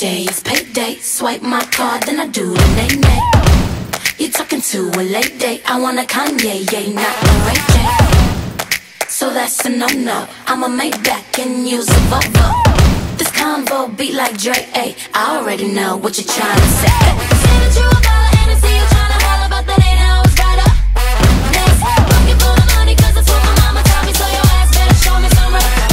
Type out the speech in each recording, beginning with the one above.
day, it's payday. Swipe my card, then I do the nay-nay. You're talking to a late day. I want a Kanye, yay, not a Ray J. So that's a no-no. I'm a Maybach and use a Volvo. This convo beat like Dre, ay, I already know what you're trying to say. Say that you a baller and I see you trying to holler about that ain't always right up. Next, fucking full of money cause that's what my mama taught me. So your ass better show me some respect.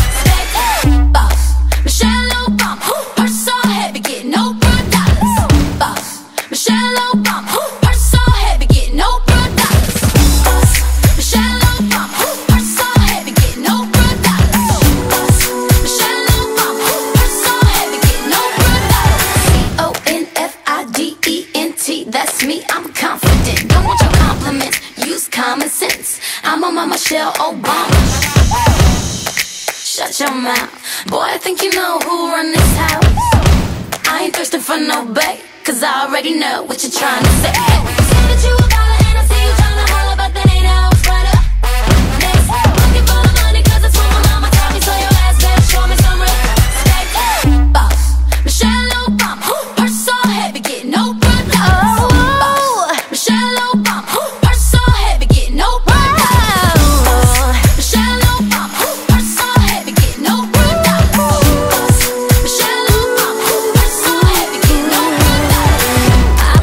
Boss, Michelle Obama, purse so heavy, get no broad dollars. Boss, Michelle Obama, purse so heavy, get no broad dollars. Boss, Michelle Obama, purse so heavy, get no broad dollars. Boss, Michelle Obama, purse so heavy, get no broad dollars. C-O-N-F-I-D-E-N-T, that's me, I'm confident. Don't want your compliments, use common sense. I'm on my Michelle Obama. Shut your mouth, boy, I think you know who run this house. I ain't thirsting for no bait, cause I already know what you're trying to say. Say that you a baller and I see you trying to holler about that ain't always right up. Next, fucking full of money cause that's what my mama taught me. So your ass better show me some respect. Boss, Michelle Obama, purse so heavy, get no broad dollars. Boss, Michelle Obama, purse so heavy, get no broad dollars. Boss, Michelle Obama, purse so heavy, get no broad dollars. Boss, Michelle Obama, purse so heavy, get no broad dollars. I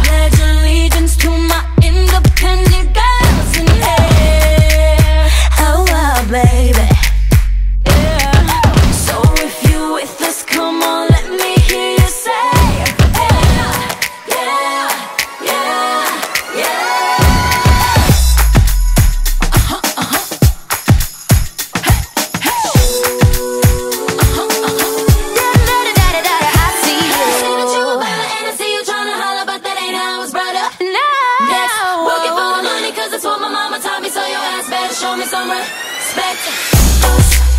pledge allegiance to my independent girls in the air. Oh wow, baby, yeah. So if you with us, come on, let me hear you say, yeah, yeah, yeah, yeah. Da da da da da da, I see you. Say that you a baller and I see you tryna holler, but that ain't how I was brought up. No. Next, pocket full of money cause that's what my mama taught me. So your ass better show me some respect.